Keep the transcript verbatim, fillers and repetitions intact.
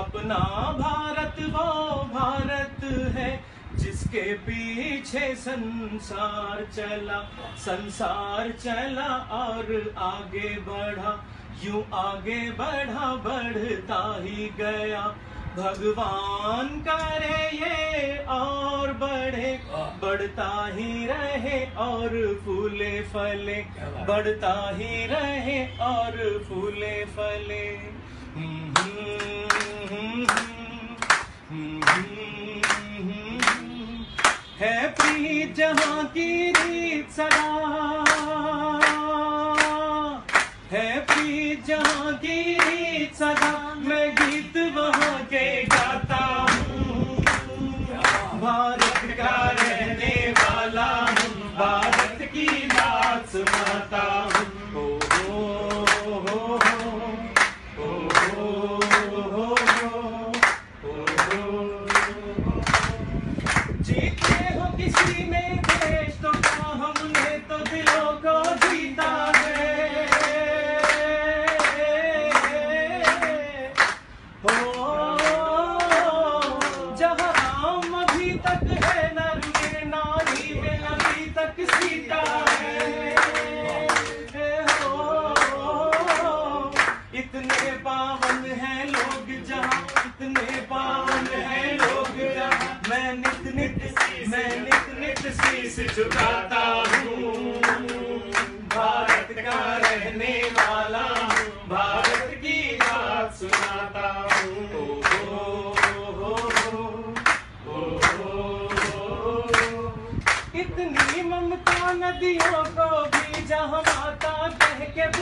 अपना भारत वो भारत है जिसके पीछे संसार चला, संसार चला और आगे बढ़ा, यूं आगे बढ़ा बढ़ता ही गया। भगवान करे ये और बढ़े, बढ़ता ही रहे और फूले फले, बढ़ता ही रहे और फूले फले। है प्रीत जहाँ की रीत सदा, है प्रीत जहाँ की रीत सदा, मैं गीत वहाँ के गाता हूँ। भारत का रहने वाला हूँ, भारत की लाज माता हूँ। से चुकाता हूँ, भारत का रहने वाला हूँ, भारत की बात सुनाता हूँ। इतनी ममता नदियों को भी जहाँ माता कह के